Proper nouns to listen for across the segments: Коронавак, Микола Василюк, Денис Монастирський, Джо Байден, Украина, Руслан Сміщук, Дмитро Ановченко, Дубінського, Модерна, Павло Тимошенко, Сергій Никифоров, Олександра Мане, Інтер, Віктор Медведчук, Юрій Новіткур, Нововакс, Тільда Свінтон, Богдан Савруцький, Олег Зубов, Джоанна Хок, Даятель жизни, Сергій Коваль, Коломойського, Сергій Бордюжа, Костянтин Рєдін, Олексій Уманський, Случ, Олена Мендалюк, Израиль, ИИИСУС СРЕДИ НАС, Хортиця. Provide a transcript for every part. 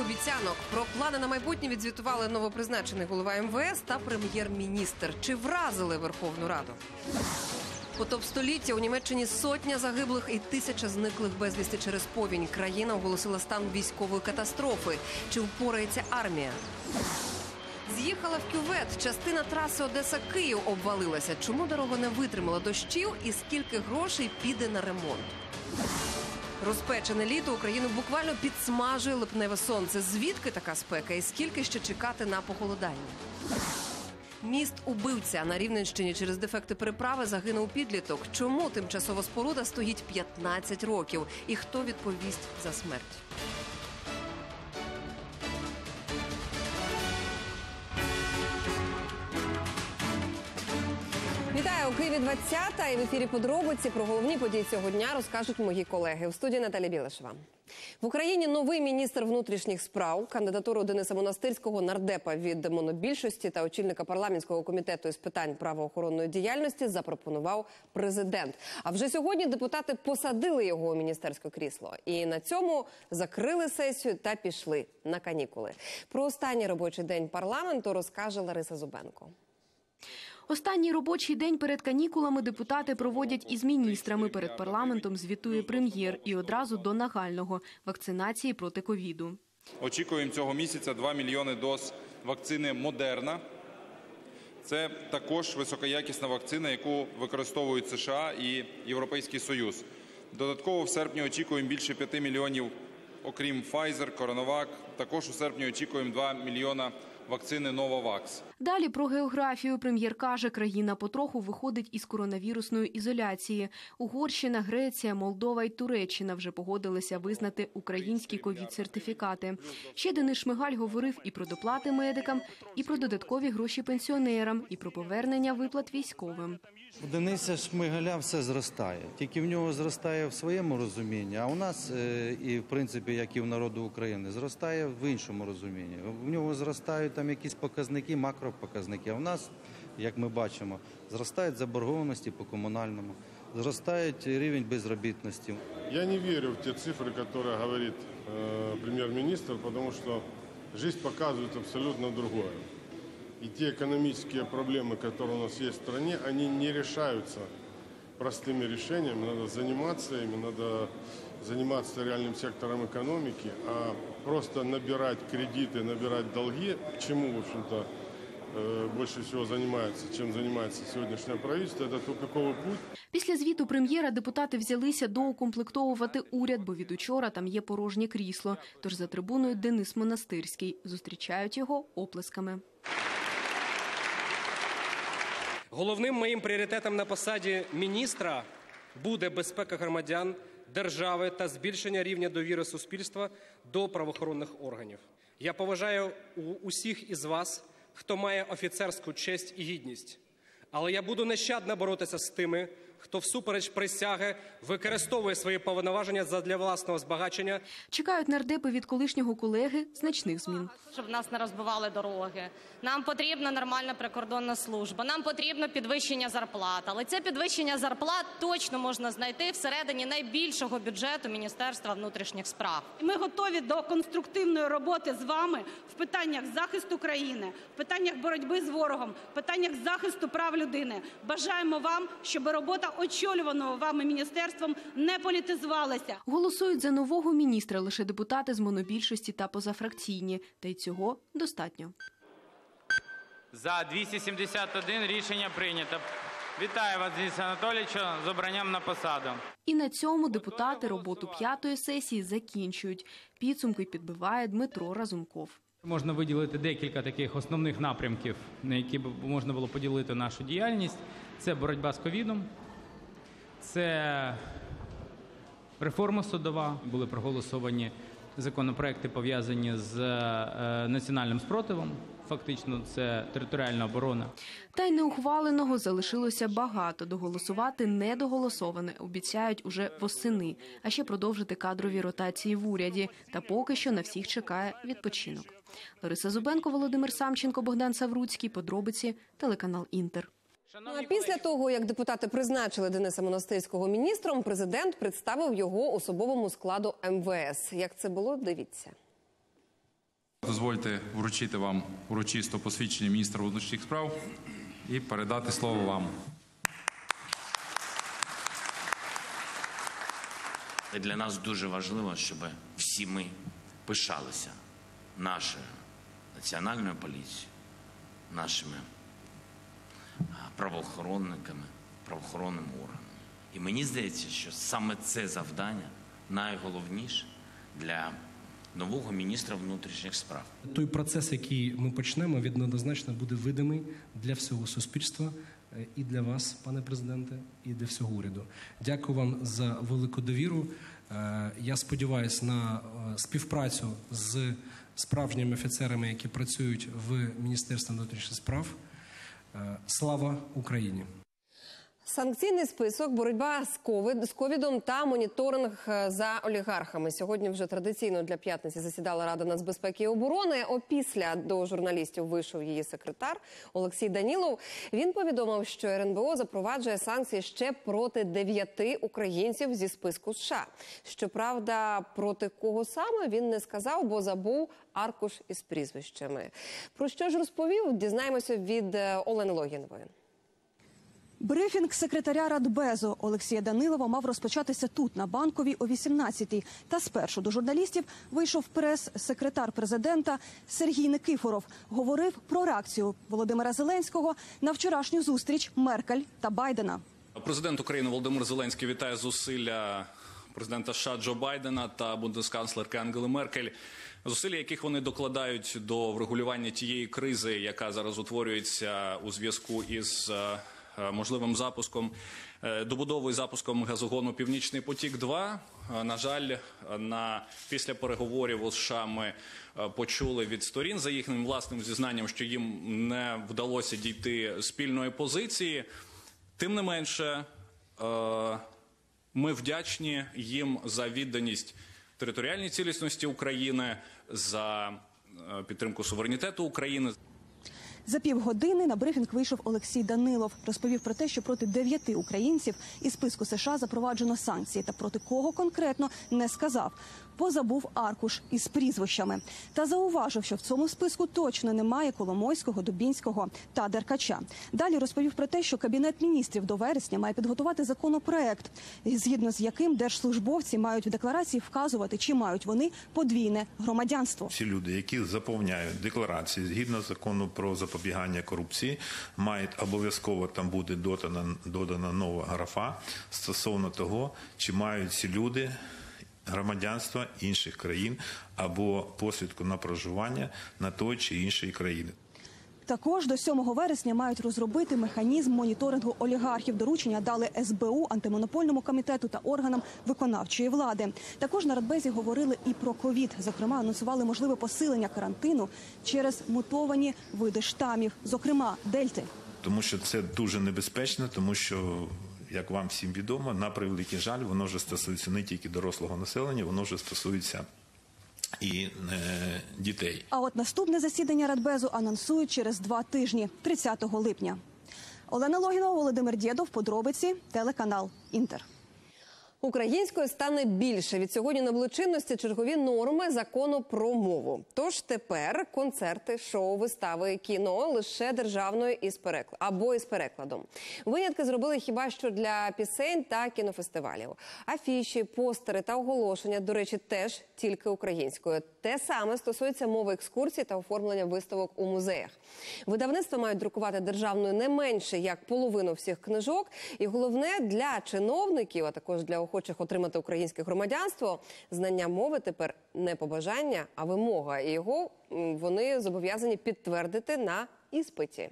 обіцянок. Про плани на майбутнє відзвітували новопризначений голова МВС та прем'єр-міністр. Чи вразили Верховну Раду? Потоп століття. У Німеччині сотня загиблих і 1000 зниклих безвісти через повінь. Країна оголосила стан військової катастрофи. Чи впорається армія? З'їхала в кювет. Частина траси Одеса-Київ обвалилася. Чому дорога не витримала дощів і скільки грошей піде на ремонт? Розпечене літо Україну буквально підсмажує липневе сонце. Звідки така спека і скільки ще чекати на похолодання? Міст-убивця на Рівненщині через дефекти переправи загинув підліток. Чому тимчасова споруда стоїть 15 років? І хто відповість за смерть? Вітаю, у Києві 20-та і в ефірі подробиці. Про головні події цього дня розкажуть мої колеги. У студії Наталія Білашева. В Україні новий міністр внутрішніх справ. Кандидатуру Дениса Монастирського, нардепа від монобільшості та очільника парламентського комітету із питань правоохоронної діяльності запропонував президент. А вже сьогодні депутати посадили його у міністерське крісло. І на цьому закрили сесію та пішли на канікули. Про останній робочий день парламенту розкаже Лариса Зубенко. Останній робочий день перед канікулами депутати проводять із міністрами. Перед парламентом звітує прем'єр і одразу до нагального – вакцинації проти ковіду. Очікуємо цього місяця 2 мільйони доз вакцини «Модерна». Це також високоякісна вакцина, яку використовують США і Європейський Союз. Додатково в серпні очікуємо більше 5 мільйонів, окрім «Файзер», «Коронавак». Також у серпні очікуємо 2 мільйона вакцини «Нововакс». Далі про географію. Прем'єр каже, країна потроху виходить із коронавірусної ізоляції. Угорщина, Греція, Молдова і Туреччина вже погодилися визнати українські ковід-сертифікати. Ще Денис Шмигаль говорив і про доплати медикам, і про додаткові гроші пенсіонерам, і про повернення виплат військовим. У Дениса Шмигаля все зростає. Тільки в нього зростає в своєму розумінні, а у нас, і в принципі, як і в народу України, зростає в іншому розумінні. В нього зростають там якісь показники, макропоказники. А в нас, як ми бачимо, зростають заборгованості по комунальному, зростає рівень безробітності. Я не вірю в ті цифри, які говорить прем'єр-міністр, тому що життя показує абсолютно інше. И те экономические проблемы, которые у нас есть в стране, они не решаются простыми решениями. Надо заниматься ими, надо заниматься реальным сектором экономики, а просто набирать кредиты, набирать долги, чему, в общем-то, більше всього займається, чим займається сьогоднішнє правительство, це тупиковий путь. Після звіту прем'єра депутати взялися доукомплектовувати уряд, бо від учора там є порожнє крісло. Тож за трибуною Денис Монастирський. Зустрічають його оплесками. Головним моїм пріоритетом на посаді міністра буде безпека громадян, держави та збільшення рівня довіри суспільства до правоохоронних органів. Я поважаю усіх із вас, хто має офіцерську честь і гідність. Але я буду нещадно боротися з тими, хто всупереч присяги використовує свої повноваження задля власного збагачення. Чекають нардепи від колишнього колеги значних змін. Щоб нас не розбивали дороги. Нам потрібна нормальна прикордонна служба, нам потрібно підвищення зарплат. Але це підвищення зарплат точно можна знайти всередині найбільшого бюджету Міністерства внутрішніх справ. Ми готові до конструктивної роботи з вами в питаннях захисту країни, в питаннях боротьби з ворогом, в питаннях захисту прав людини. Бажаємо вам, щоб робота очолюваного вами міністерством не політизувалася. Голосують за нового міністра лише депутати з монобільшості та позафракційні. Та й цього достатньо. За 271 рішення прийнято. Вітаю вас, Денис Анатолійович, з обранням на посаду. І на цьому депутати роботу 5-ї сесії закінчують. Підсумки підбиває Дмитро Разумков. Можна виділити декілька таких основних напрямків, на які можна було поділити нашу діяльність. Це боротьба з ковідом. Це реформа судова. Були проголосовані законопроекти, пов'язані з національним спротивом. Фактично, це територіальна оборона. Та й неухваленого залишилося багато. Доголосувати недоголосоване обіцяють уже восени. А ще продовжити кадрові ротації в уряді. Та поки що на всіх чекає відпочинок. Лариса Зубенко, Володимир Самченко, Богдан Савруцький. Подробиці. Телеканал «Інтер». А після того, як депутати призначили Дениса Монастирського міністром, президент представив його особовому складу МВС. Як це було, дивіться. Дозвольте вручити вам урочисто посвідчення міністра внутрішніх справ і передати слово вам. Для нас дуже важливо, щоб всі ми пишалися нашою національною поліцією, нашими правоохоронниками, правоохоронними органами. І мені здається, що саме це завдання найголовніше для нового міністра внутрішніх справ. Той процес, який ми почнемо, він однозначно буде видимий для всього суспільства і для вас, пане президенте, і для всього уряду. Дякую вам за велику довіру. Я сподіваюся на співпрацю з справжніми офіцерами, які працюють в Міністерстві внутрішніх справ. Слава Україні! Санкційний список, боротьба з ковідом та моніторинг за олігархами. Сьогодні вже традиційно для п'ятниці засідала Рада нацбезпеки і оборони. Опісля до журналістів вийшов її секретар Олексій Данілов. Він повідомив, що РНБО запроваджує санкції ще проти 9 українців зі списку США. Щоправда, проти кого саме, він не сказав, бо забув аркуш із прізвищами. Про що ж розповів, дізнаємося від Олени Логінової. Брифінг секретаря Радбезу Олексія Данилова мав розпочатися тут, на Банковій, о 18-й. Та спершу до журналістів вийшов прес-секретар президента Сергій Никифоров. Говорив про реакцію Володимира Зеленського на вчорашню зустріч Меркель та Байдена. Президент України Володимир Зеленський вітає зусилля президента США Джо Байдена та бундесканцлерки Ангели Меркель, зусилля яких вони докладають до врегулювання тієї кризи, яка зараз утворюється у зв'язку із можливим запуском, добудовою запуском газогону «Північний потік-2». На жаль, після переговорів у США ми почули від сторін, за їхнім власним зізнанням, що їм не вдалося дійти спільної позиції. Тим не менше, ми вдячні їм за відданість територіальній цілісності України, за підтримку суверенітету України. За півгодини на брифінг вийшов Олексій Данилов. Розповів про те, що проти 9 українців із списку США запроваджено санкції. Та проти кого конкретно не сказав. Позабув аркуш із прізвищами. Та зауважив, що в цьому списку точно немає Коломойського, Дубінського та Деркача. Далі розповів про те, що Кабінет міністрів до вересня має підготувати законопроект, згідно з яким держслужбовці мають в декларації вказувати, чи мають вони подвійне громадянство. Всі люди, які заповняють декларації згідно закону про запобігання корупції, мають обов'язково, там буде додана нова графа стосовно того, чи мають ці люди громадянства інших країн або посвідку на проживання на той чи іншій країні. Також до 7 вересня мають розробити механізм моніторингу олігархів. Доручення дали СБУ, антимонопольному комітету та органам виконавчої влади. Також на Радбезі говорили і про ковід. Зокрема, анонсували можливе посилення карантину через мутовані види штамів, зокрема дельти. Тому що це дуже небезпечно, тому що, як вам всім відомо, на превеликий жаль, воно вже стосується не тільки дорослого населення, воно вже стосується і дітей. А от наступне засідання Радбезу анонсують через 2 тижні, 30 липня. Олена Логінова, Володимир Дєдов, подробиці, телеканал «Інтер». Українською стане більше. Від сьогодні набули чинності чергові норми закону про мову. Тож тепер концерти, шоу, вистави, кіно лише державною або із перекладом. Винятки зробили хіба що для пісень та кінофестивалів. Афіші, постери та оголошення, до речі, теж тільки українською. Те саме стосується мови екскурсій та оформлення виставок у музеях. Видавництва мають друкувати державною не менше, як половину всіх книжок. І головне, для чиновників, а також для охочих отримати українське громадянство, знання мови тепер не побажання, а вимога. І його вони зобов'язані підтвердити на іспиті.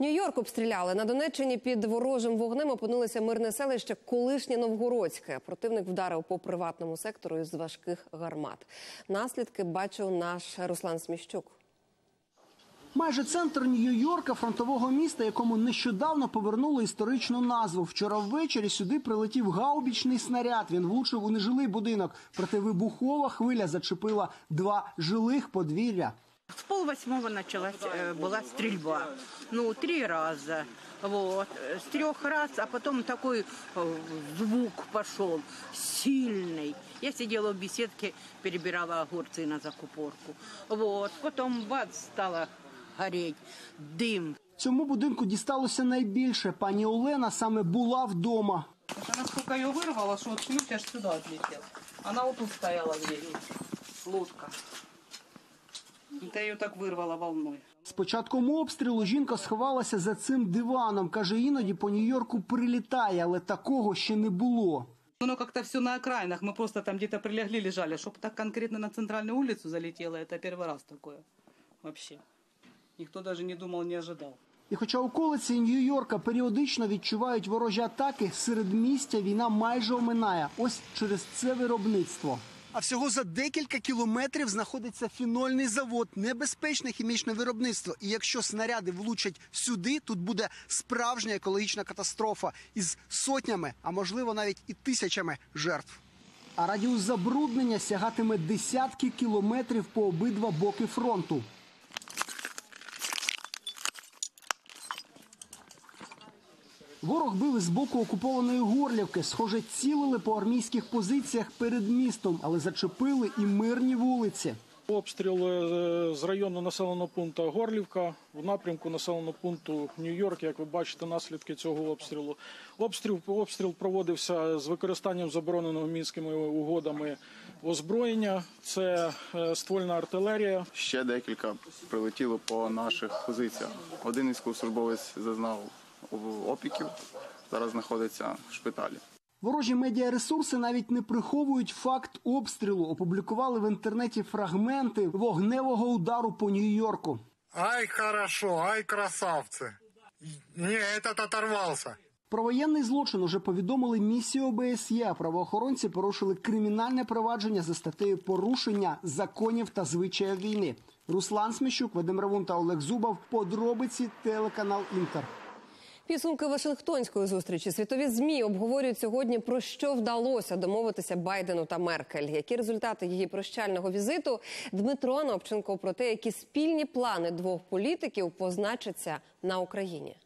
Нью-Йорк обстріляли. На Донеччині під ворожим вогнем опинилося мирне селище колишнє Новгородське. Противник вдарив по приватному сектору із важких гармат. Наслідки бачив наш Руслан Сміщук. Майже центр Нью-Йорка, фронтового міста, якому нещодавно повернули історичну назву. Вчора ввечері сюди прилетів гаубічний снаряд. Він влучив у нежилий будинок. Проте вибухова хвиля зачепила 2 жилих подвір'я. С полвосьмого началась была стрельба, ну, 3 раза, вот, с 3 раз, а потом такой звук пошел, сильный. Я сидела в беседке, перебирала огурцы на закупорку, вот, потом бац, стало гореть, дым. Цьому будинку дісталося найбільше. Пані Олена саме була вдома. Наскільки її вирвало, що ключ аж сюди відлетів. Вона отут стояла в дверях, лодка. Та її так вирвало волною. З початком обстрілу жінка сховалася за цим диваном. Каже, іноді по Нью-Йорку прилітає, але такого ще не було. Воно як-то все на окраїнах. Ми просто там десь прилягли, лежали. Щоб так конкретно на центральну вулицю залетіло, це перший раз таке. Взагалі. Ніхто навіть не думав, не очікував. І хоча околиці Нью-Йорка періодично відчувають ворожі атаки, середмістя війна майже оминає. Ось через це виробництво. А всього за декілька кілометрів знаходиться фінольний завод. Небезпечне хімічне виробництво. І якщо снаряди влучать сюди, тут буде справжня екологічна катастрофа. Із сотнями, а можливо навіть і тисячами жертв. А радіус забруднення сягатиме десятки кілометрів по обидва боки фронту. Ворог били з боку окупованої Горлівки. Схоже, цілили по армійських позиціях перед містом, але зачепили і мирні вулиці. Обстріл з району населеного пункту Горлівка в напрямку населеного пункту Нью-Йорк, як ви бачите, наслідки цього обстрілу. Обстріл проводився з використанням забороненого мінськими угодами озброєння. Це ствольна артилерія. Ще декілька прилетіло по наших позиціях. Один військовослужбовець зазнав опіків, зараз знаходиться в шпиталі. Ворожі медіаресурси навіть не приховують факт обстрілу. Опублікували в інтернеті фрагменти вогневого удару по Нью-Йорку. Ай, хорошо, ай, красавці. Ні, этот оторвався. Про воєнний злочин уже повідомили місію ОБСЄ. Правоохоронці порушили кримінальне провадження за статтею порушення законів та звичаїв війни. Руслан Сміщук, Вадим Равун та Олег Зубов. Подробиці телеканал «Інтер». Підсумки Вашингтонської зустрічі. Світові ЗМІ обговорюють сьогодні, про що вдалося домовитися Байдену та Меркель. Які результати її прощального візиту? Дмитро Ановченко про те, які спільні плани двох політиків позначаться на Україні.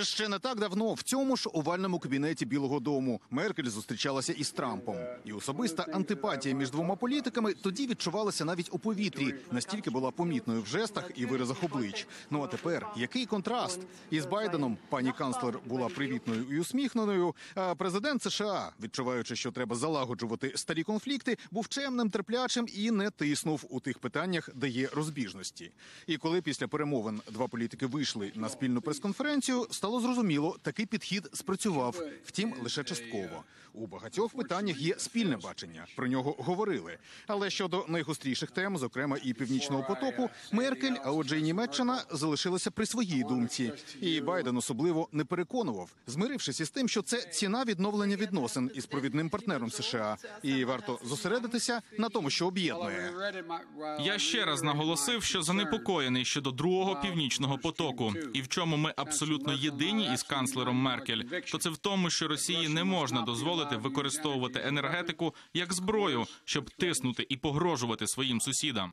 Ще не так давно в цьому ж овальному кабінеті Білого дому Меркель зустрічалася із Трампом. І особиста антипатія між двома політиками тоді відчувалася навіть у повітрі. Настільки була помітною в жестах і виразах облич. Ну а тепер, який контраст? Із Байденом пані канцлер була привітною і усміхненою, а президент США, відчуваючи, що треба залагоджувати старі конфлікти, був чемним, терплячим і не тиснув у тих питаннях, де є розбіжності. І коли після перемовин два політики вийшли на спільну прес-конференцію, стало зрозуміло, такий підхід спрацював, втім, лише частково. У багатьох питаннях є спільне бачення, про нього говорили. Але щодо найгостріших тем, зокрема і «Північного потоку», Меркель, а отже і Німеччина, залишилися при своїй думці. І Байден особливо не переконував, змирившись із тим, що це ціна відновлення відносин із провідним партнером США. І варто зосередитися на тому, що об'єднує. Я ще раз наголосив, що занепокоєний щодо другого «Північного потоку». І в чому ми абсолютно єдині із канцлером Меркель, то це в тому, що Росії не можна дозволити використовувати енергетику як зброю, щоб тиснути і погрожувати своїм сусідам.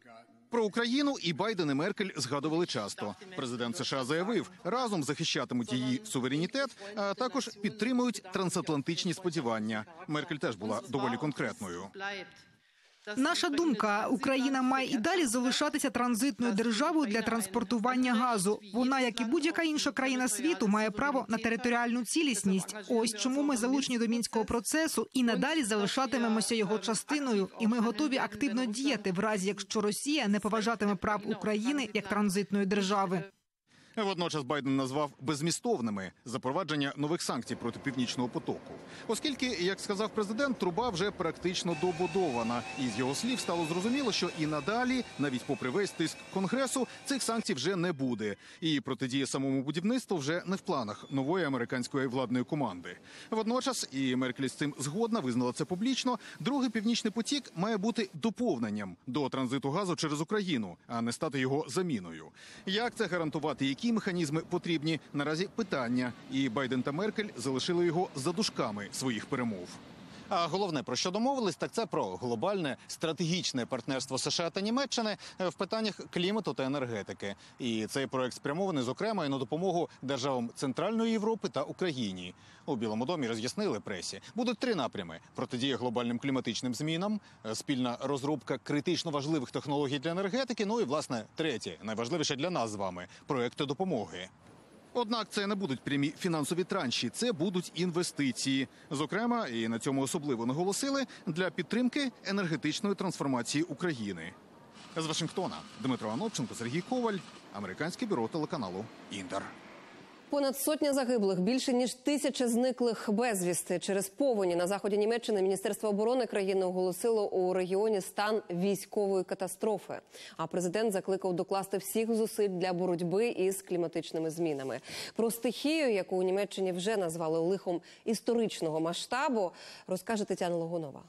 Про Україну і Байден, і Меркель згадували часто. Президент США заявив, разом захищатимуть її суверенітет, а також підтримують трансатлантичні сподівання. Меркель теж була доволі конкретною. Наша думка – Україна має і далі залишатися транзитною державою для транспортування газу. Вона, як і будь-яка інша країна світу, має право на територіальну цілісність. Ось чому ми залучені до Мінського процесу і надалі залишатимемося його частиною. І ми готові активно діяти, в разі якщо Росія не поважатиме прав України як транзитної держави. Водночас Байден назвав беззмістовними запровадження нових санкцій проти «Північного потоку». Оскільки, як сказав президент, труба вже практично добудована. І з його слів стало зрозуміло, що і надалі, навіть попри весь тиск Конгресу, цих санкцій вже не буде. І протидія самому будівництву вже не в планах нової американської владної команди. Водночас, і Меркель з цим згодна, визнала це публічно, другий «Північний потік» має бути доповненням до транзиту газу через Україну, а не стати його заміною. Як це гарантувати, які механізми потрібні, наразі питання. І Байден та Меркель залишили його за дужками своїх перемов. А головне, про що домовились, так це про глобальне стратегічне партнерство США та Німеччини в питаннях клімату та енергетики. І цей проект спрямований, зокрема, і на допомогу державам Центральної Європи та Україні. У Білому домі роз'яснили пресі. Будуть три напрями – протидія глобальним кліматичним змінам, спільна розробка критично важливих технологій для енергетики, ну і, власне, третє, найважливіше для нас з вами – проекти допомоги. Однак це не будуть прямі фінансові транші, це будуть інвестиції. Зокрема, і на цьому особливо наголосили, для підтримки енергетичної трансформації України. З Вашингтона Дмитро Ановченко, Сергій Коваль, Американське бюро телеканалу «Інтер». Понад сотня загиблих, більше ніж 1000 зниклих безвісти. Через повені на заході Німеччини Міністерство оборони країни оголосило у регіоні стан військової катастрофи. А президент закликав докласти всіх зусиль для боротьби із кліматичними змінами. Про стихію, яку у Німеччині вже назвали лихом історичного масштабу, розкаже Тетяна Логінова.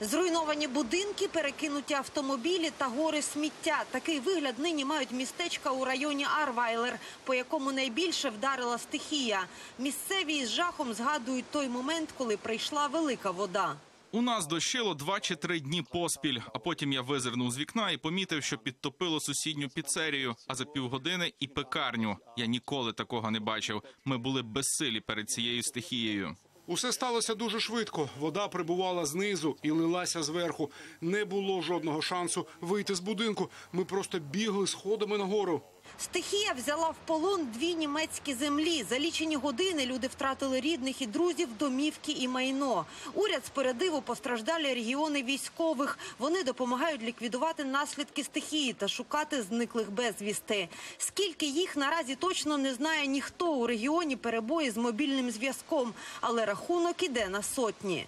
Зруйновані будинки, перекинуті автомобілі та гори сміття. Такий вигляд нині мають містечка у районі Арвайлер, по якому найбільше вдарила стихія. Місцеві із жахом згадують той момент, коли прийшла велика вода. У нас дощило 2 чи 3 дні поспіль, а потім я визирнув з вікна і помітив, що підтопило сусідню піцерію, а за півгодини і пекарню. Я ніколи такого не бачив. Ми були безсилі перед цією стихією. Усе сталося дуже швидко. Вода прибувала знизу і лилася зверху. Не було жодного шансу вийти з будинку. Ми просто бігли сходами нагору. Стихія взяла в полон 2 німецькі землі. За лічені години люди втратили рідних і друзів, домівки і майно. Уряд спорядив у постраждалі регіони військових. Вони допомагають ліквідувати наслідки стихії та шукати зниклих безвісти. Скільки їх наразі точно не знає ніхто. У регіоні перебої з мобільним зв'язком, але рахунок іде на сотні.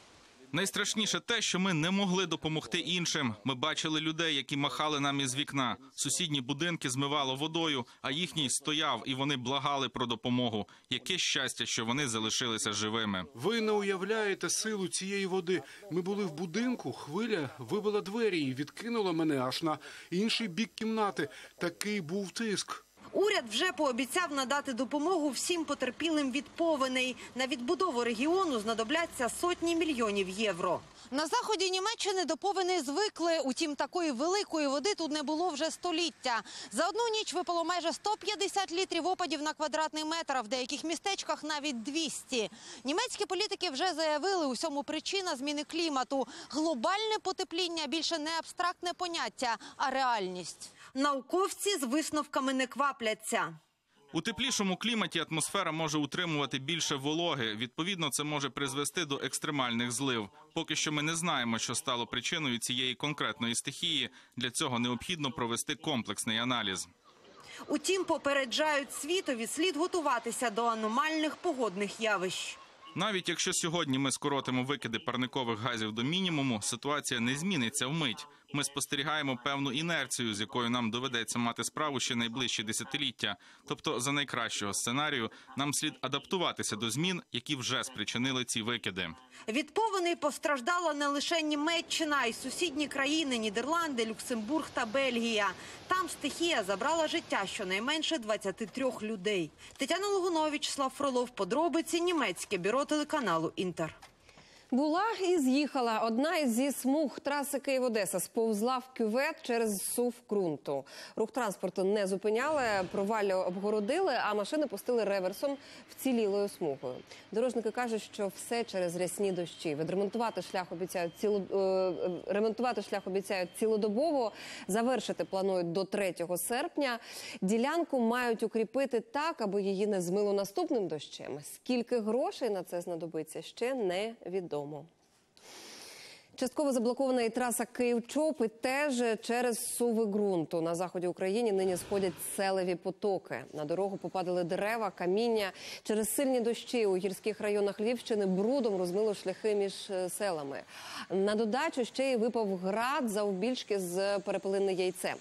Найстрашніше те, що ми не могли допомогти іншим. Ми бачили людей, які махали нам із вікна. Сусідні будинки змивало водою, а їхній стояв, і вони благали про допомогу. Яке щастя, що вони залишилися живими. Ви не уявляєте силу цієї води. Ми були в будинку, хвиля вибила двері і відкинула мене аж на інший бік кімнати. Такий був тиск. Уряд вже пообіцяв надати допомогу всім потерпілим від повеней. На відбудову регіону знадобляться сотні мільйонів євро. На заході Німеччини до повеней звикли. Утім, такої великої води тут не було вже століття. За одну ніч випало майже 150 літрів опадів на квадратний метр, а в деяких містечках навіть 200. Німецькі політики вже заявили, усьому причина зміни клімату. Глобальне потепління більше не абстрактне поняття, а реальність. Науковці з висновками не квапляться. У теплішому кліматі атмосфера може утримувати більше вологи. Відповідно, це може призвести до екстремальних злив. Поки що ми не знаємо, що стало причиною цієї конкретної стихії. Для цього необхідно провести комплексний аналіз. Утім, попереджають світові, слід готуватися до аномальних погодних явищ. Навіть якщо сьогодні ми скоротимо викиди парникових газів до мінімуму, ситуація не зміниться вмить. Ми спостерігаємо певну інерцію, з якою нам доведеться мати справу ще найближчі десятиліття. Тобто, за найкращого сценарію, нам слід адаптуватися до змін, які вже спричинили ці викиди. Від повеней постраждала не лише Німеччина, а й сусідні країни – Нідерланди, Люксембург та Бельгія. Там стихія забрала життя щонайменше 23 людей. Тетяна Логінова, Вячеслав Фролов, подробиці, Німецьке бюро телеканалу «Інтер». Була і з'їхала. Одна зі смуг траси Київ-Одеса сповзла в кювет через зсув ґрунту. Рух транспорту не зупиняли, провалля обгородили, а машини пустили реверсом вцілілою смугою. Дорожники кажуть, що все через рясні дощі. Ремонтувати шлях обіцяють цілодобово, завершити планують до 3 серпня. Ділянку мають укріпити так, аби її не змило наступним дощем. Скільки грошей на це знадобиться, ще не відомо. Частково заблокована і траса Київ-Чоп, і теж через зсуви ґрунту. На заході України нині сходять селеві потоки. На дорогу попадали дерева, каміння. Через сильні дощі у гірських районах Львівщини брудом розмило шляхи між селами. На додачу ще й випав град завбільшки з перепелине яйце.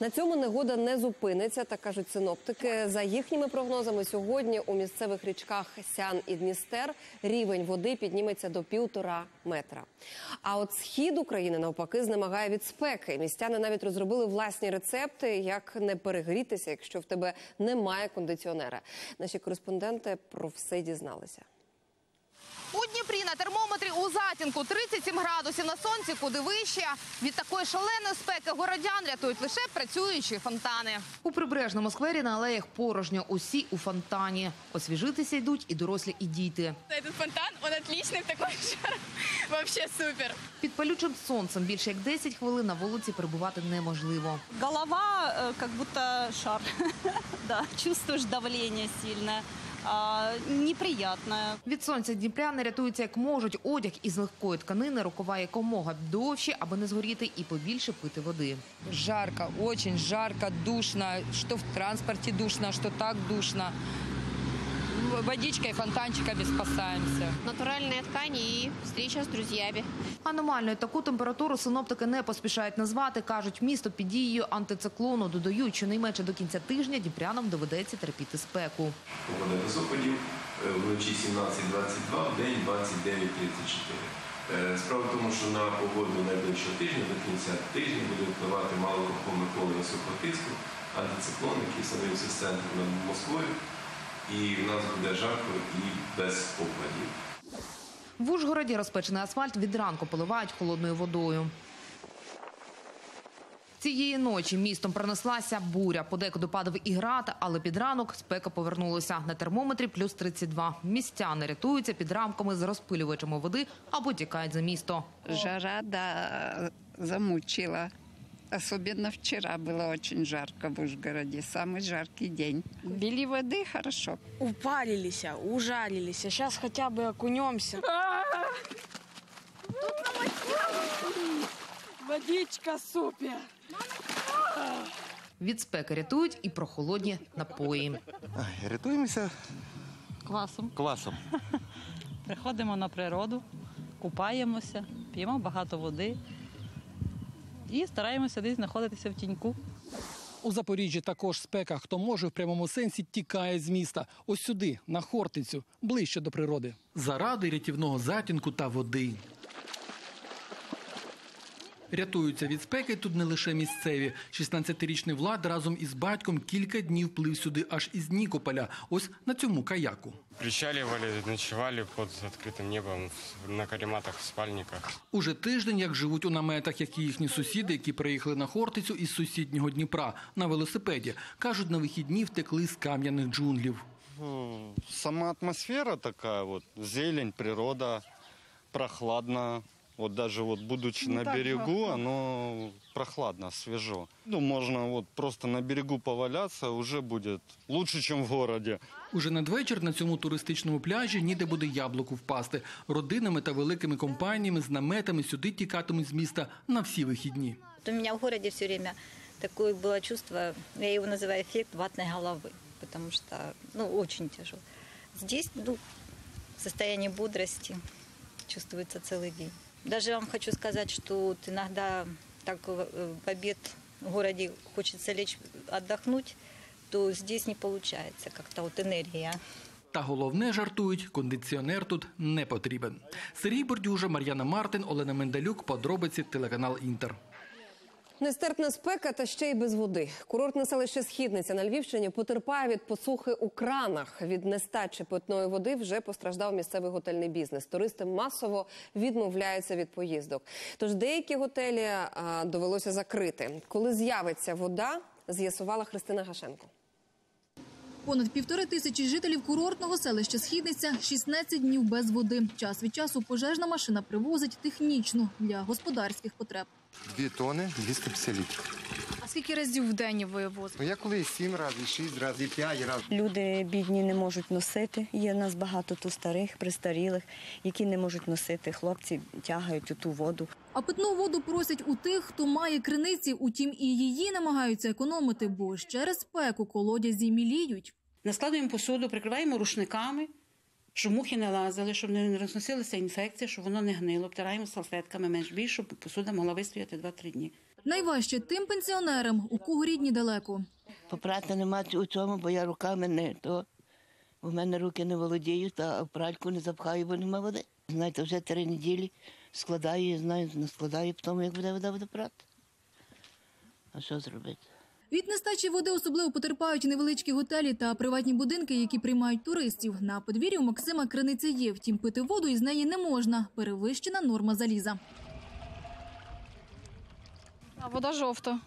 На цьому негода не зупиниться, так кажуть синоптики. За їхніми прогнозами, сьогодні у місцевих річках Сян і Дністер рівень води підніметься до 1,5 метра. А от схід України, навпаки, знемагає від спеки. Містяни навіть розробили власні рецепти, як не перегрітися, якщо в тебе немає кондиціонера. Наші кореспонденти про все дізналися. У Дніпрі на термометрі у затінку 37 градусів на сонці, куди вище. Від такої шаленої спеки городян рятують лише працюючі фонтани. У прибережному сквері на алеях порожньо, усі у фонтані. Освіжитися йдуть і дорослі, і діти. Цей фонтан, він отличний в такому жару. Вообще супер. Під палючим сонцем більше як 10 хвилин на вулиці перебувати неможливо. Голова, як будто шар. Чувствуєш давлення сильне. Неприємно. Від сонця дніпряни рятуються як можуть. Одяг із легкої тканини, рукава якомога довші, аби не згоріти, і побільше пити води. Жарко, дуже жарко, душно. Що в транспорті душно, що так душно. Водичкою, фонтанчиками спасаємося. Натуральні ткані і зустріча з друзями. Аномальною таку температуру синоптики не поспішають назвати. Кажуть, місто під дією антициклону. Додають, що найменше до кінця тижня дніпрянам доведеться терпіти спеку. Погода без опадів. Вночі 17-22, в день 29-34. Справа в тому, що на погоду найближчого тижня, до кінця тижня, буде впливати малорухоме коло високого тиску. Антициклон, який становився з центру над Москвою. І в нас буде жарко і без опадів. В Ужгороді розпечений асфальт відранку поливають холодною водою. Цієї ночі містом пронеслася буря. Подекуди падав і град, але під ранок спека повернулася. На термометрі плюс 32. Містяни рятуються під рамками з розпилювачами води або тікають за місто. Жара замучила. Особенно вчера было очень жарко в Ужгороде. Самый жаркий день. Били воды хорошо. Упалились, ужалились. Сейчас хотя бы окунемся. Водичка супер. Від спеки рятують і прохолодні напої. Рятуємося квасом. Приходимо на природу, купаємося, п'ємо багато води. І стараємося десь знаходитися в тіньку. У Запоріжжі також спека. Хто може, в прямому сенсі тікає з міста. Ось сюди, на Хортицю, ближче до природи. Заради рятівного затінку та води. Рятуються від спеки тут не лише місцеві. 16-річний Влад разом із батьком кілька днів плив сюди аж із Нікополя. Ось на цьому каяку. Причалювали, ночували під відкритим небом, на карематах, в спальниках. Уже тиждень, як живуть у наметах, як і їхні сусіди, які приїхали на Хортицю із сусіднього Дніпра на велосипеді. Кажуть, на вихідні втекли з кам'яних джунглів. Сама атмосфера така, зелень, природа, прохладна. Вот даже будучи на берегу, оно прохладно, свежо. Можно просто на берегу поваляться, уже будет лучше, чем в городе. Уже надвечір на цьому туристичному пляжі ніде буде яблуку впасти. Родинами та великими компаніями з наметами сюди тікатимуть з міста на всі вихідні. У мене в місті все время таке було відчуття, я його називаю ефект ватної голови, тому що дуже тяжко. Здесь в стані бодрості відчувається цілий день. Даже я вам хочу сказать, что иногда так в обед в городе хочется лечь отдохнуть, то здесь не получается, как-то энергия. Та головне, жартують, кондиціонер тут не потрібен. Сергій Бордюжа, Мар'яна Мартин, Олена Мендалюк. Подробиці, телеканал Інтер. Нестерпна спека та ще й без води. Курортне селище Східниця на Львівщині потерпає від посухи у кранах. Від нестачі питної води вже постраждав місцевий готельний бізнес. Туристи масово відмовляються від поїздок. Тож деякі готелі довелося закрити. Коли з'явиться вода, з'ясувала Христина Гашенко. Понад 1500 жителів курортного селища Східниця 16 днів без води. Час від часу пожежна машина привозить технічну для господарських потреб. 2 тонни, 250 літрів. А скільки разів в день ви возите? Я колись 7 разів, 6 разів, 5 разів. Люди бідні не можуть носити. Є в нас багато тут старих, престарілих, які не можуть носити. Хлопці тягають ту воду. А питну воду просять у тих, хто має криниці. Утім, і її намагаються економити, бо через спеку колодязі міліють. Наскладуємо посуду, прикриваємо рушниками, щоб мухи не лазили, щоб не розносилася інфекція, щоб воно не гнило. Обтираємо салфетками менш-більш, щоб посуда могла вистояти 2-3 дні. Найважче тим пенсіонерам, у кого рідні далеко. Попрати нема у цьому, бо я руками не то. У мене руки не володіють, а в пральку не запхаю, бо нема води. Знаєте, вже 3 неділі складаю, не складаю, потім як буде вода прати. А що зробити? Від нестачі води особливо потерпають невеличкі готелі та приватні будинки, які приймають туристів. На подвір'ї у Максима криниця є, втім пити воду із неї не можна. Перевищена норма заліза. А вода жовта.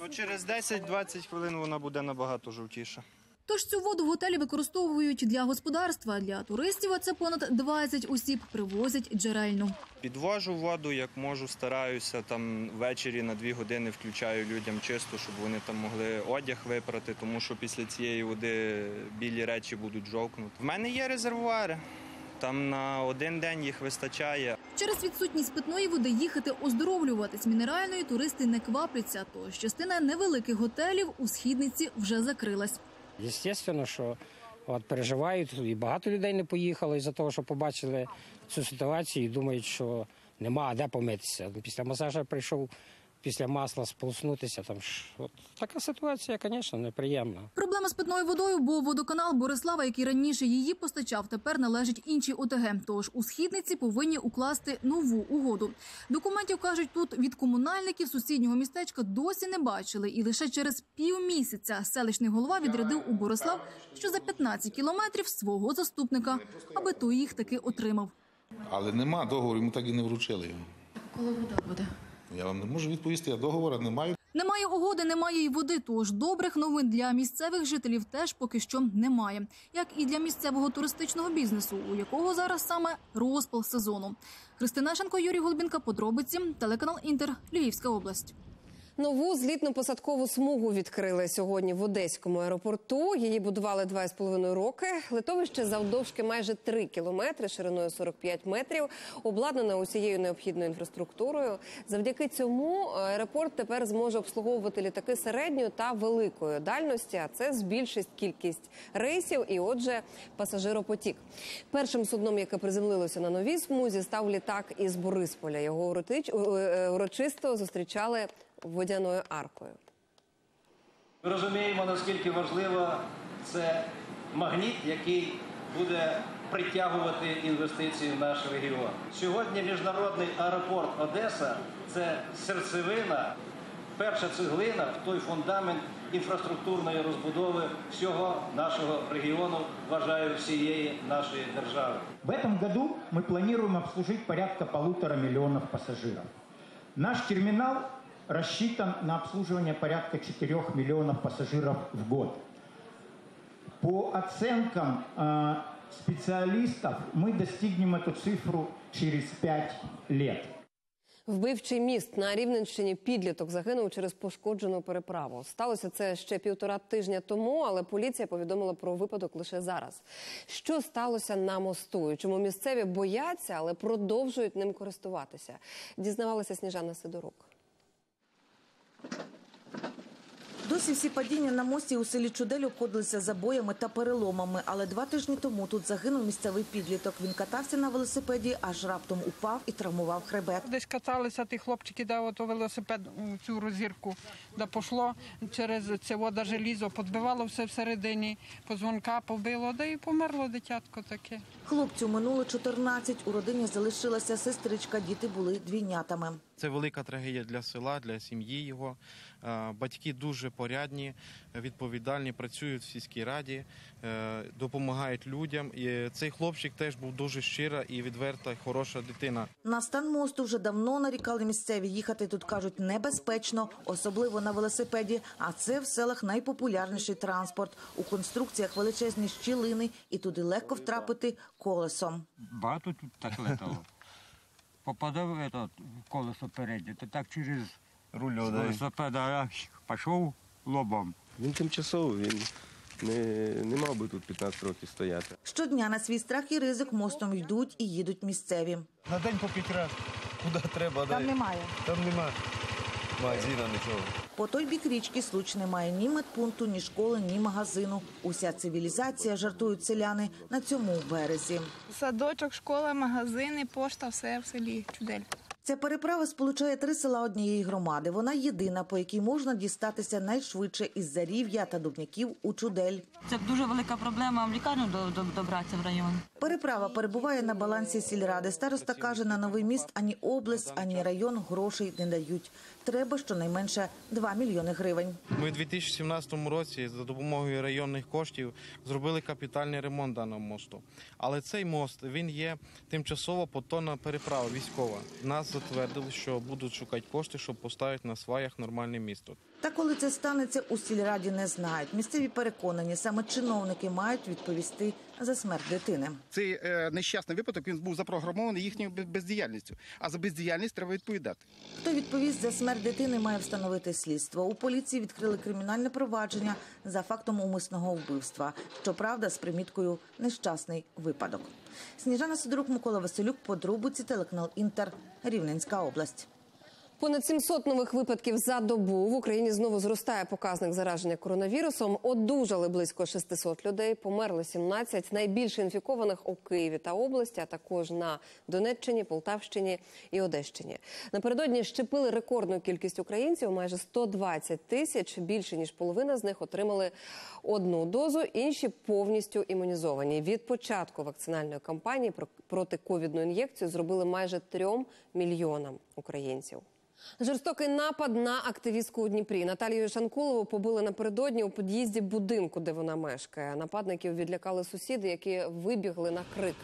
Ну, через 10-20 хвилин вона буде набагато жовтіша. Тож цю воду в готелі використовують для господарства. Для туристів це понад 20 осіб привозять джерельну. Підвожу воду, як можу, стараюся. Там ввечері на 2 години включаю людям чисто, щоб вони там могли одяг випрати, тому що після цієї води білі речі будуть жовкнути. В мене є резервуари. Там на 1 день їх вистачає. Через відсутність питної води їхати оздоровлюватись мінеральною туристи не квапляться. Тож частина невеликих готелів у Східниці вже закрилась. Звісно, що переживають, і багато людей не поїхало із-за того, що побачили цю ситуацію і думають, що нема де помитися. Після масажу прийшов, після масла сполоснутися. Така ситуація, звісно, неприємна. Проблема з питною водою, бо водоканал Борислава, який раніше її постачав, тепер належить іншій ОТГ. Тож у Східниці повинні укласти нову угоду. Документів, кажуть, тут від комунальників сусіднього містечка досі не бачили. І лише через півмісяця селищний голова відрядив у Борислав, що за 15 кілометрів свого заступника, аби той їх таки отримав. Але нема договору, йому так і не вручили його. Коли вода буде? Я вам не можу відповісти, я договору не маю. Немає угоди, немає і води, тож добрих новин для місцевих жителів теж поки що немає. Як і для місцевого туристичного бізнесу, у якого зараз саме розпал сезону. Христина Шенко, Юрій Голубінка, подробиці, телеканал Інтер, Львівська область. Нову злітно-посадкову смугу відкрили сьогодні в Одеському аеропорту. Її будували 2,5 роки. Литовище завдовжки майже 3 кілометри, шириною 45 метрів, обладнане усією необхідною інфраструктурою. Завдяки цьому аеропорт тепер зможе обслуговувати літаки середньої та великої дальності, а це збільшить кількість рейсів і, отже, пасажиропотік. Першим судном, яке приземлилося на новій смузі, став літак із Борисполя. Його урочисто зустрічали водяною аркою. Ми розуміємо, наскільки важливо це магніт, який буде притягувати інвестиції в наш регіон. Сьогодні міжнародний аеропорт Одеса – це серцевина, перша цеглина в той фундамент інфраструктурної розбудови всього нашого регіону, вважаю, всієї нашої держави. В цьому році ми плануємо обслужити порядка 1,5 мільйона пасажирів. Наш термінал – рассчитан на обслуживание порядка 4 миллионов пассажиров в год. По оценкам специалистов мы достигнем эту цифру через 5 лет. Вбивчий міст на Рівненщині підліток загинув через пошкоджену переправу. Сталося це ще 1,5 тижня тому, але поліція повідомила про випадок лише зараз. Що сталося на мосту і чому місцеві бояться, але продовжують ним користуватися? Дізнавалася Сніжана Сидорук. Досі всі падіння на мості у селі Чудель обходилися забоями та переломами. Але 2 тижні тому тут загинув місцевий підліток. Він катався на велосипеді, аж раптом упав і травмував хребет. Десь каталися ті хлопчики, де ото велосипед у цю розірку, де пішло через це вода, желізо, подбивало все всередині, позвонка побило, де і померло дитятко таке. Хлопцю минуло 14, у родині залишилася сестричка, діти були двійнятами. Це велика трагедія для села, для сім'ї його. Батьки дуже порядні, відповідальні, працюють в сільській раді, допомагають людям. І цей хлопчик теж був дуже щира і відверта, хороша дитина. На стан мосту вже давно нарікали місцеві. Їхати тут, кажуть, небезпечно, особливо на велосипеді. А це в селах найпопулярніший транспорт. У конструкціях величезні щілини і туди легко втрапити колесом. Багато тут так летало. Попадав колесо переднє, то так через велосипеда пішов лобом. Він тимчасовий, він не мав би тут 15 років стояти. Щодня на свій страх і ризик мостом йдуть і їдуть місцеві. На день по 5 разів, куди треба. Там немає. Там немає. Магазина нічого. По той бік річки Случ немає ні медпункту, ні школи, ні магазину. Уся цивілізація, жартують селяни, на цьому березі. Садочок, школа, магазини, пошта – все в селі Чудель. Ця переправа сполучає три села однієї громади. Вона єдина, по якій можна дістатися найшвидше із Зарів'я та Дубняків у Чудель. Це дуже велика проблема, в лікарню добратися в район. Переправа перебуває на балансі сільради. Староста каже, на Новий Міст ані область, ані район грошей не дають. Треба щонайменше 2 мільйони гривень. Ми у 2017 році за допомогою районних коштів зробили капітальний ремонт даного мосту. Але цей мост, він є тимчасово потонна переправа військова. Нас затвердили, що будуть шукати кошти, щоб поставити на сваях нормальне місто. Та коли це станеться, у сільраді не знають. Місцеві переконані, саме чиновники мають відповісти за смерть дитини. Цей нещасний випадок, він був запрограмований їхньою бездіяльністю. А за бездіяльність треба відповідати. Хто відповість за смерть дитини, має встановити слідство. У поліції відкрили кримінальне провадження за фактом умисного вбивства. Щоправда, з приміткою «нещасний випадок». Сніжана Сидорук, Микола Василюк, подробиці, телеканал «Інтер», Рівненська область. Понад 700 нових випадків за добу. В Україні знову зростає показник зараження коронавірусом. Одужали близько 600 людей, померли 17. Найбільше інфікованих у Києві та області, а також на Донеччині, Полтавщині і Одещині. Напередодні щепили рекордну кількість українців, майже 120 тисяч. Більше, ніж половина з них отримали одну дозу, інші повністю імунізовані. Від початку вакцинальної кампанії проти ковідну ін'єкцію зробили майже 3 мільйонам українців. Жорстокий напад на активістку у Дніпрі. Наталію Шанкулову побили напередодні у під'їзді будинку, де вона мешкає. Нападників відлякали сусіди, які вибігли на крик.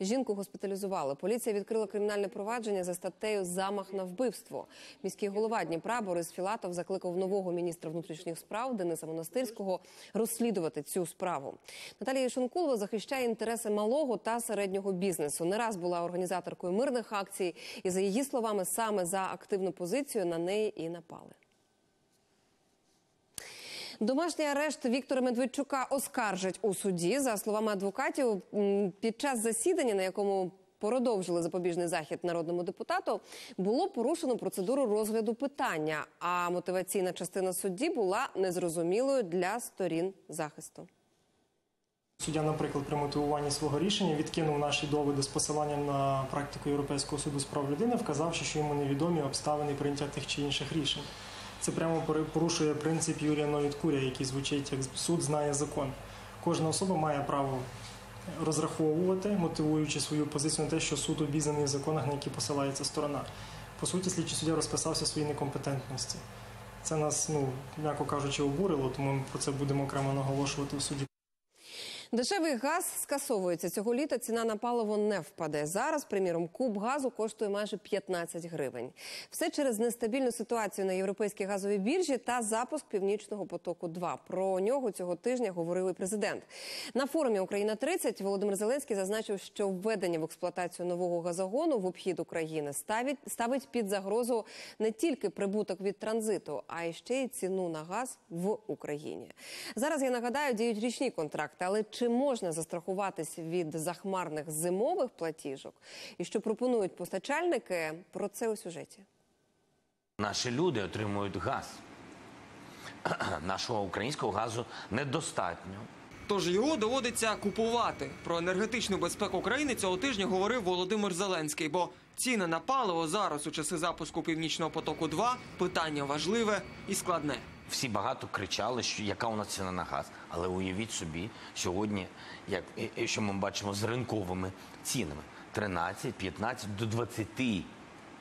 Жінку госпіталізували. Поліція відкрила кримінальне провадження за статтею «Замах на вбивство». Міський голова Дніпра Борис Філатов закликав нового міністра внутрішніх справ Дениса Монастирського розслідувати цю справу. Наталія Шанкулова захищає інтереси малого та середнього бізнесу. Не раз була організаторкою мирних акцій і, за її словами, саме за активну позицію на неї і напали. Домашній арешт Віктора Медведчука оскаржать у суді. За словами адвокатів, під час засідання, на якому продовжили запобіжний захід народному депутату, було порушено процедуру розгляду питання, а мотиваційна частина судді була незрозумілою для сторін захисту. Суддя, наприклад, при мотивуванні свого рішення відкинув наші доводи з посиланням на практику Європейського суду з прав людини, вказавши, що йому невідомі обставини прийняття тих чи інших рішень. Це прямо порушує принцип Юрія Новіткуря, який звучить як «суд знає закон». Кожна особа має право розраховувати, мотивуючи свою позицію на те, що суд обізнаний в законах, на які посилається сторона. По суті, слідчий суддя розписався в своїй некомпетентності. Це нас, м'яко кажучи, обурило, тому ми про це будемо окремо наголошувати в суді. Дешевий газ скасовується. Цього літа ціна на паливо не впаде. Зараз, приміром, куб газу коштує майже 15 гривень. Все через нестабільну ситуацію на європейській газовій біржі та запуск «Північного потоку-2». Про нього цього тижня говорив і президент. На форумі «Україна-30» Володимир Зеленський зазначив, що введення в експлуатацію нового газогону в обхід України ставить під загрозу не тільки прибуток від транзиту, а й ще й ціну на газ в Україні. Зараз, я нагадаю, діють річні контракти, але чи можна застрахуватись від захмарних зимових платіжок? І що пропонують постачальники, про це у сюжеті. Наші люди отримують газ. Нашого українського газу недостатньо. Тож його доводиться купувати. Про енергетичну безпеку України цього тижня говорив Володимир Зеленський. Бо ціни на паливо зараз у часи запуску «Північного потоку-2» питання важливе і складне. Всі багато кричали, яка у нас ціна на газ. Але уявіть собі, сьогодні, що ми бачимо з ринковими цінами, 13, 15,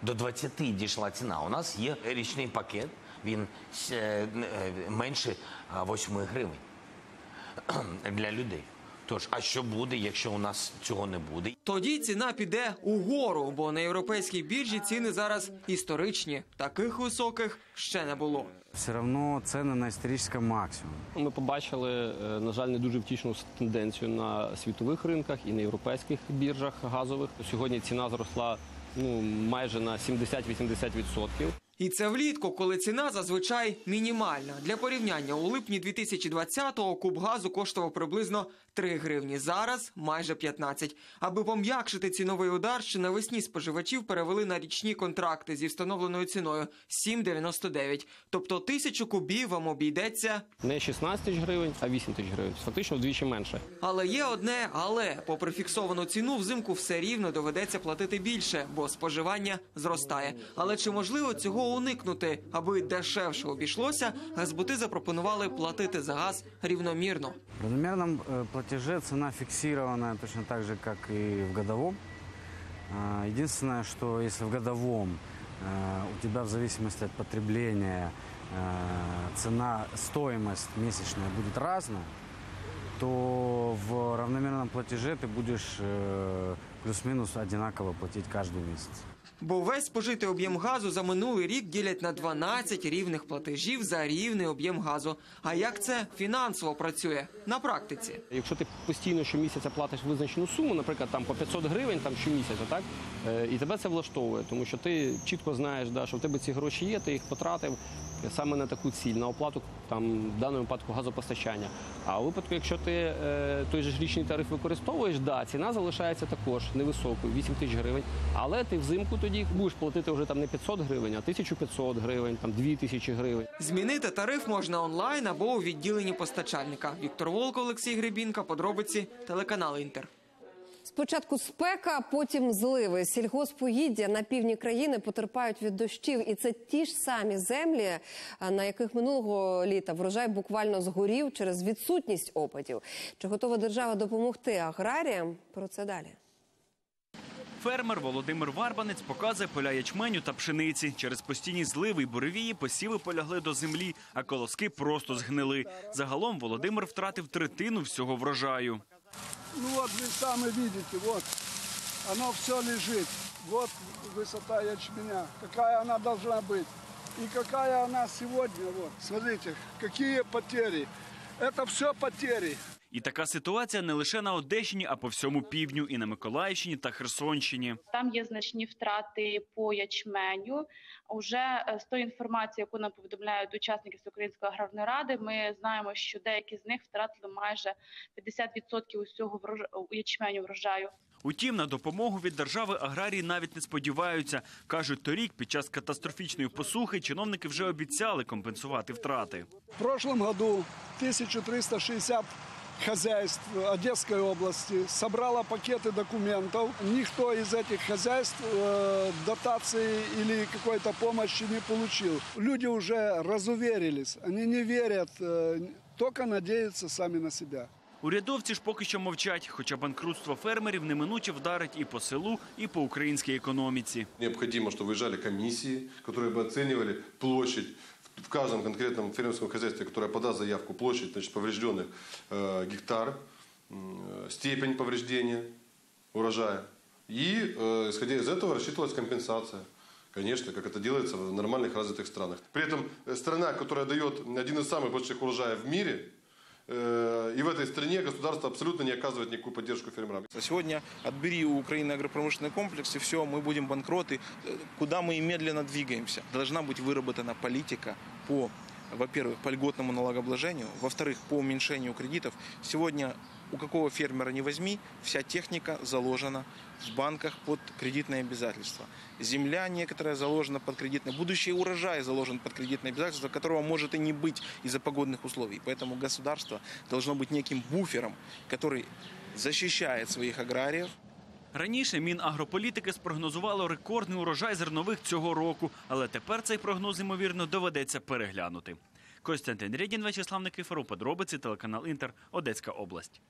до 20 дійшла ціна. У нас є річний пакет, він менше 8 гривень для людей. Тож, а що буде, якщо у нас цього не буде? Тоді ціна піде угору, бо на європейській біржі ціни зараз історичні. Таких високих ще не було. Все одно ціни на історичному максимумі. Ми побачили, на жаль, не дуже втішну тенденцію на світових ринках і на європейських біржах газових. Сьогодні ціна зросла майже на 70-80%. І це влітку, коли ціна зазвичай мінімальна. Для порівняння, у липні 2020-го куб газу коштував приблизно 3 гривні, зараз – майже 15. Аби пом'якшити ціновий удар, ще навесні споживачів перевели на річні контракти зі встановленою ціною – 7,99. Тобто 1000 кубів вам обійдеться не 16 тисяч гривень, а 8 тисяч гривень. Фактично вдвічі менше. Але є одне але. Попри фіксовану ціну, взимку все рівно доведеться платити більше, бо споживання зростає. Але чи можливо цього уникнути? Аби дешевше обійшлося, газбути запропонували платити за газ рівномірно. В рівномірному платежі ціна фіксована точно так же, як і в годовому. Єдине, що якщо в годовому у тебе в залежності від потреблення ціна, стоїмость місячна буде різна, то в рівномірному платежі ти будеш плюс-мінус однаково платити кожен місяць. Бо весь спожитий об'єм газу за минулий рік ділять на 12 рівних платежів за рівний об'єм газу. А як це фінансово працює на практиці? Якщо ти постійно щомісяця платиш визначену суму, наприклад, там по 500 гривень щомісяця, так? І тебе це влаштовує, тому що ти чітко знаєш, що в тебе ці гроші є, ти їх потратив саме на таку ціль, на оплату, в даному випадку, газопостачання. А у випадку, якщо ти той же річний тариф використовуєш, ціна залишається також невисокою, 8 тисяч гривень, але ти взимку тоді будеш платити вже не 500 гривень, а 1500 гривень, 2000 гривень. Змінити тариф можна онлайн або у відділенні постачальника. Віктор Волко, Олексій Гребінка, подробиці, телеканал «Інтер». Спочатку спека, потім зливи. Сільгоспугіддя на півдні країни потерпають від дощів. І це ті ж самі землі, на яких минулого літа врожай буквально згорів через відсутність опадів. Чи готова держава допомогти аграріям? Про це далі. Фермер Володимир Варбанець показує поля ячменю та пшениці. Через постійні зливи й буревії посіви полягли до землі, а колоски просто згнили. Загалом Володимир втратив третину всього врожаю. Ну вот вы сами видите, вот, оно все лежит, вот высота ячменя, какая она должна быть и какая она сегодня, вот, смотрите, какие потери, это все потери. І така ситуація не лише на Одещині, а по всьому півдню, і на Миколаївщині та Херсонщині. Там є значні втрати по ячменю. Уже з тої інформації, яку нам повідомляють учасники Всеукраїнської аграрної ради, ми знаємо, що деякі з них втратили майже 50% усього ячменю врожаю. Утім, на допомогу від держави аграрії навіть не сподіваються. Кажуть, торік під час катастрофічної посухи чиновники вже обіцяли компенсувати втрати. В минулому році 1360 хозяйств Одесской области собрала пакеты документов. Никто из этих хозяйств дотации или какой-то помощи не получил. Люди уже разуверились, они не верят, только надеются сами на себя. Урядовці ж поки що мовчать, хоча банкрутство фермерів неминуче вдарить і по селу, і по українській економіці. Необхідно, щоб виїжджали комісії, які б оцінювали площадь в каждом конкретном фермерском хозяйстве, которое подаст заявку, площадь, значит, поврежденных гектар, степень повреждения урожая. И, исходя из этого, рассчитывалась компенсация, конечно, как это делается в нормальных развитых странах. При этом страна, которая дает один из самых больших урожаев в мире, и в этой стране государство абсолютно не оказывает никакую поддержку фермерам. Сегодня отбери у Украины агропромышленный комплекс, и все, мы будем банкроты, куда мы и медленно двигаемся. Должна быть выработана политика по, во-первых, по льготному налогообложению, во-вторых, по уменьшению кредитов. Сегодня у какого фермера не возьми, вся техника заложена в банках под кредитные обязательства. Земля некоторая заложена под кредитные, будущий урожай заложен под кредитные обязательства, которого может и не быть из-за погодных условий. Поэтому государство должно быть неким буфером, который защищает своих аграриев. Раніше Мінагрополітики спрогнозувало рекордний урожай зернових цього року, але тепер цей прогноз, ймовірно, доведеться переглянути. Костянтин Рєдін, Вячеслав Никифоров, подробиці, телеканал «Інтер», Одеська область.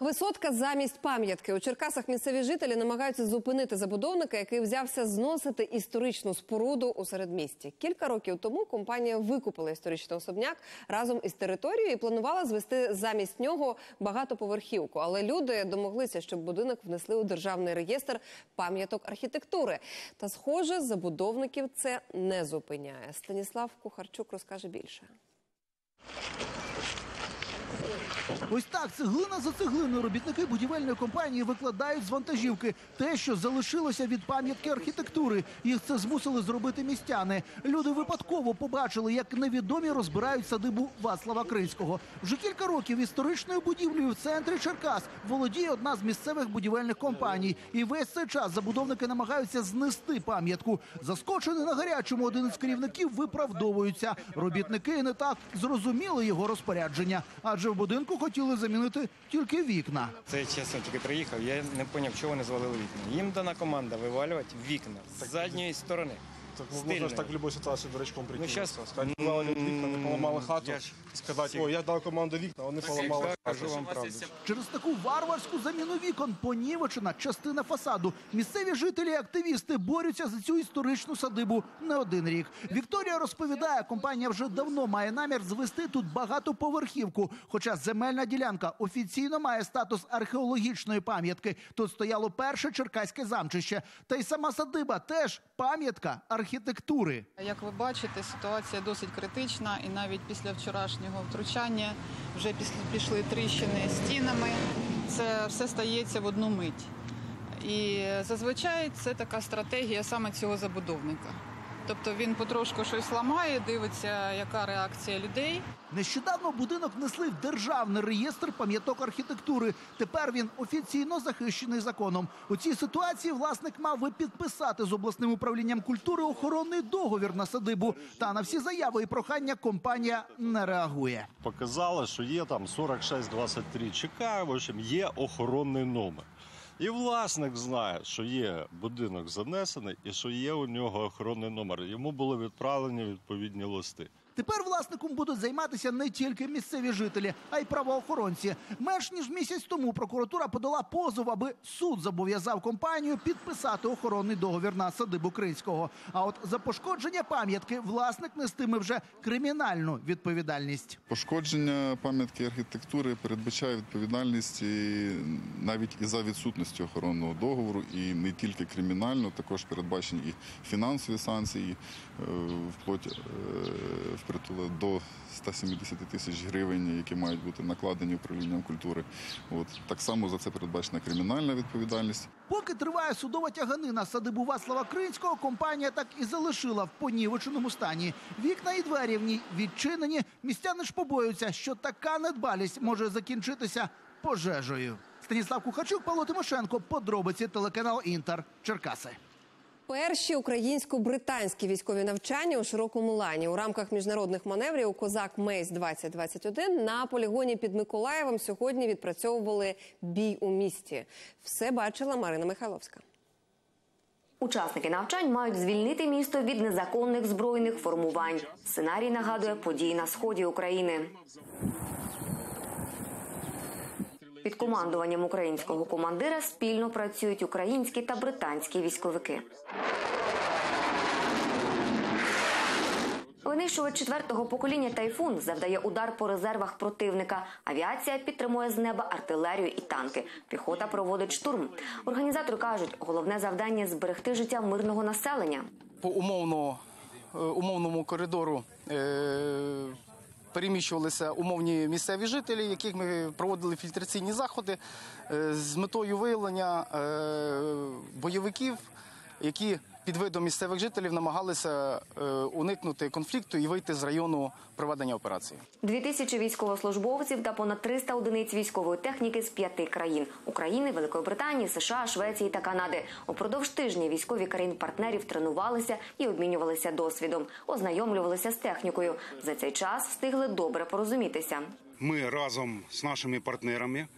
Висотка замість пам'ятки. У Черкасах місцеві жителі намагаються зупинити забудовника, який взявся зносити історичну споруду у середмісті. Кілька років тому компанія викупила історичний особняк разом із територією і планувала звести замість нього багатоповерхівку. Але люди домоглися, щоб будинок внесли у державний реєстр пам'яток архітектури. Та, схоже, забудовників це не зупиняє. Станіслав Кухарчук розкаже більше. Ось так, цеглина за цеглиною робітники будівельної компанії викладають з вантажівки те, що залишилося від пам'ятки архітектури. Їх це змусили зробити містяни. Люди випадково побачили, як невідомі розбирають садибу Вацлава Кринського. Вже кілька років історичною будівлею в центрі Черкас володіє одна з місцевих будівельних компаній. І весь цей час забудовники намагаються знести пам'ятку. Заскочений на гарячому один із керівників виправдовується. Робітники не так зрозуміли його розпорядження. Адже в будинку хотіли замінити тільки вікна. Це, чесно, тільки приїхав, я не зрозумів, чого вони звалили вікна. Їм дана команда вивалювати вікна з задньої сторони. Так можно же так в любой ситуации дурачком прикинуться. Ну, сейчас сказать, мало ли Виктор не поломала хату, сказать, ой, я дал команду Виктора, он не поломал хату. Через таку варварську заміну вікон понівечена частина фасаду. Місцеві жителі і активісти борються за цю історичну садибу не один рік. Вікторія розповідає, компанія вже давно має намір звести тут багатоповерхівку. Хоча земельна ділянка офіційно має статус археологічної пам'ятки. Тут стояло перше черкаське замчище. Та й сама садиба теж пам'ятка архітектури. Як ви бачите, ситуація досить критична, і навіть після вчорашнього втручання вже пішли тріщини стінами. Це все стається в одну мить. І зазвичай це така стратегія саме цього забудовника. Тобто він потрошку щось ламає, дивиться, яка реакція людей. Нещодавно будинок внесли в державний реєстр пам'яток архітектури. Тепер він офіційно захищений законом. У цій ситуації власник мав би підписати з обласним управлінням культури охоронний договір на садибу. Та на всі заяви і прохання компанія не реагує. Показали, що є там 4623 ЧК, в общем, є охоронний номер. І власник знає, що є будинок занесений і що є у нього охоронний номер. Йому були відправлені відповідні листи. Тепер власником будуть займатися не тільки місцеві жителі, а й правоохоронці. Менш ніж місяць тому прокуратура подала позов, аби суд зобов'язав компанію підписати охоронний договір на садибу Кринського. А от за пошкодження пам'ятки власник нестиме вже кримінальну відповідальність. Пошкодження пам'ятки архітектури передбачає відповідальність навіть і за відсутністю охоронного договору, і не тільки кримінально, також передбачені і фінансові санкції вплоть впритуло до 170 тисяч гривень, які мають бути накладені управлінням культури. Так само за це передбачена кримінальна відповідальність. Поки триває судова тяганина садибу Вацлава Кринського, компанія так і залишила в понівеченому стані. Вікна і двері в ній відчинені. Містяни ж побоюються, що така недбалість може закінчитися пожежею. Станіслав Кухарчук, Павло Тимошенко. Подробиці, телеканал Інтер. Черкаси. Перші українсько-британські військові навчання у Широкому Лані. У рамках міжнародних маневрів «Козак-Мейс-2021» на полігоні під Миколаєвом сьогодні відпрацьовували бій у місті. Все бачила Марина Михайловська. Учасники навчань мають звільнити місто від незаконних збройних формувань. Сценарій нагадує події на сході України. Під командуванням українського командира спільно працюють українські та британські військовики. Винищувач четвертого покоління «Тайфун» завдає удар по резервах противника. Авіація підтримує з неба артилерію і танки. Піхота проводить штурм. Організатори кажуть, головне завдання – зберегти життя мирного населення. По умовному коридору переміщувалися умовні місцеві жителі, яких ми проводили фільтраційні заходи з метою виявлення бойовиків, які під видом місцевих жителів намагалися уникнути конфлікту і вийти з району проведення операції. 2000 військовослужбовців та понад 300 одиниць військової техніки з 5 країн – України, Великої Британії, США, Швеції та Канади. Упродовж тижня військові країн-партнерів тренувалися і обмінювалися досвідом, ознайомлювалися з технікою. За цей час встигли добре порозумітися. Ми разом з нашими партнерами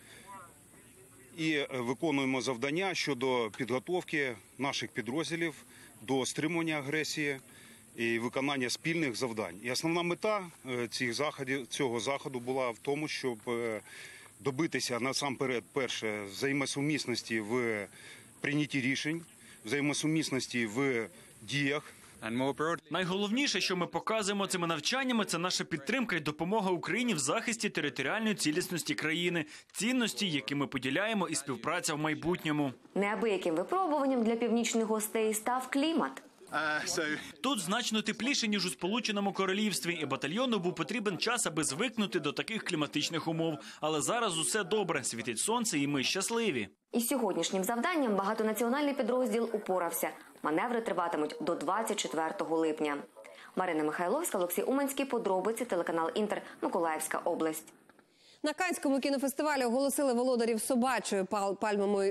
і виконуємо завдання щодо підготовки наших підрозділів до стримування агресії і виконання спільних завдань. І основна мета цього заходу була в тому, щоб добитися насамперед, перше, взаємосумісності в прийнятті рішень, взаємосумісності в діях. Найголовніше, що ми показуємо цими навчаннями, це наша підтримка і допомога Україні в захисті територіальної цілісності країни, цінності, які ми поділяємо, і співпраця в майбутньому. Неабияким випробуванням для північних гостей став клімат. Тут значно тепліше, ніж у Сполученому Королівстві, і батальйону був потрібен час, аби звикнути до таких кліматичних умов. Але зараз усе добре, світить сонце і ми щасливі. Із сьогоднішнім завданням багатонаціональний підрозділ упорався. Маневри триватимуть до 24 липня. Марина Михайловська, Олексій Уманський, подробиці, телеканал «Інтер», Миколаївська область. На Каннському кінофестивалі оголосили володарів собачої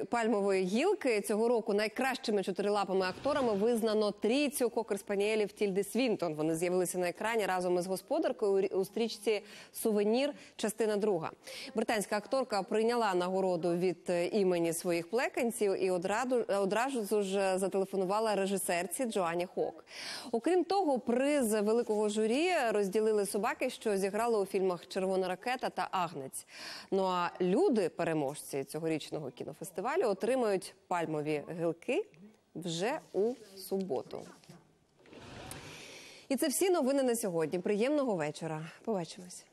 пальмової гілки. Цього року найкращими чотирилапими акторами визнано трійцю кокер-спаніелів Тільди Свінтон. Вони з'явилися на екрані разом із господаркою у стрічці «Сувенір. Частина друга». Британська акторка прийняла нагороду від імені своїх плеканців і одразу ж зателефонувала режисерці Джоанні Хок. Окрім того, приз великого журі розділили собаки, що зіграли у фільмах «Червона ракета» та «Агнець». Ну а люди, переможці цьогорічного кінофестивалю, отримають пальмові гілки вже у суботу. І це всі новини на сьогодні. Приємного вечора. Побачимось.